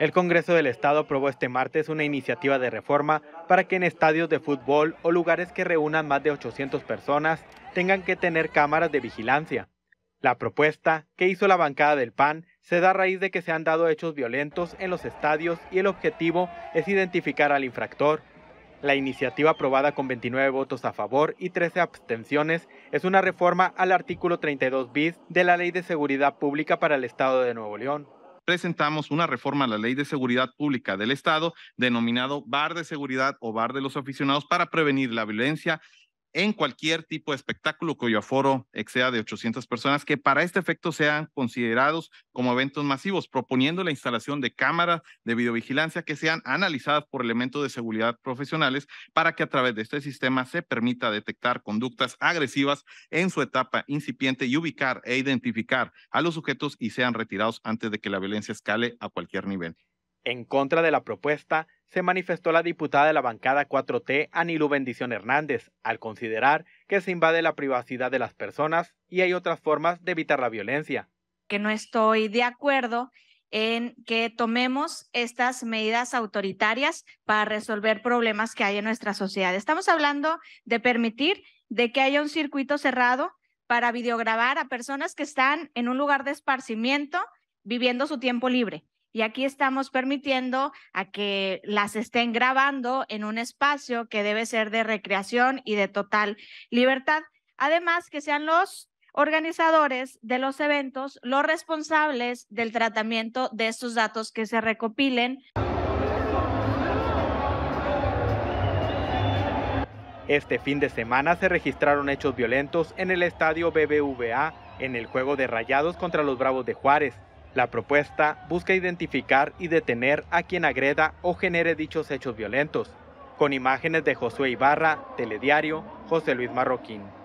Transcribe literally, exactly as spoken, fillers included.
El Congreso del Estado aprobó este martes una iniciativa de reforma para que en estadios de fútbol o lugares que reúnan más de ochocientas personas tengan que tener cámaras de vigilancia. La propuesta que hizo la bancada del P A N se da a raíz de que se han dado hechos violentos en los estadios y el objetivo es identificar al infractor. La iniciativa, aprobada con veintinueve votos a favor y trece abstenciones, es una reforma al artículo treinta y dos bis de la Ley de Seguridad Pública para el Estado de Nuevo León. Presentamos una reforma a la Ley de Seguridad Pública del Estado, denominado V A R de Seguridad o V A R de los Aficionados, para prevenir la violencia en cualquier tipo de espectáculo cuyo aforo exceda de ochocientas personas, que para este efecto sean considerados como eventos masivos, proponiendo la instalación de cámaras de videovigilancia que sean analizadas por elementos de seguridad profesionales para que a través de este sistema se permita detectar conductas agresivas en su etapa incipiente y ubicar e identificar a los sujetos y sean retirados antes de que la violencia escale a cualquier nivel. En contra de la propuesta se manifestó la diputada de la bancada cuatro T, Anilu Bendición Hernández, al considerar que se invade la privacidad de las personas y hay otras formas de evitar la violencia. Que no estoy de acuerdo en que tomemos estas medidas autoritarias para resolver problemas que hay en nuestra sociedad. Estamos hablando de permitir de que haya un circuito cerrado para videograbar a personas que están en un lugar de esparcimiento viviendo su tiempo libre. Y aquí estamos permitiendo a que las estén grabando en un espacio que debe ser de recreación y de total libertad. Además, que sean los organizadores de los eventos los responsables del tratamiento de estos datos que se recopilen. Este fin de semana se registraron hechos violentos en el estadio B B V A, en el juego de Rayados contra los Bravos de Juárez. La propuesta busca identificar y detener a quien agreda o genere dichos hechos violentos. Con imágenes de Josué Ibarra, Telediario, José Luis Marroquín.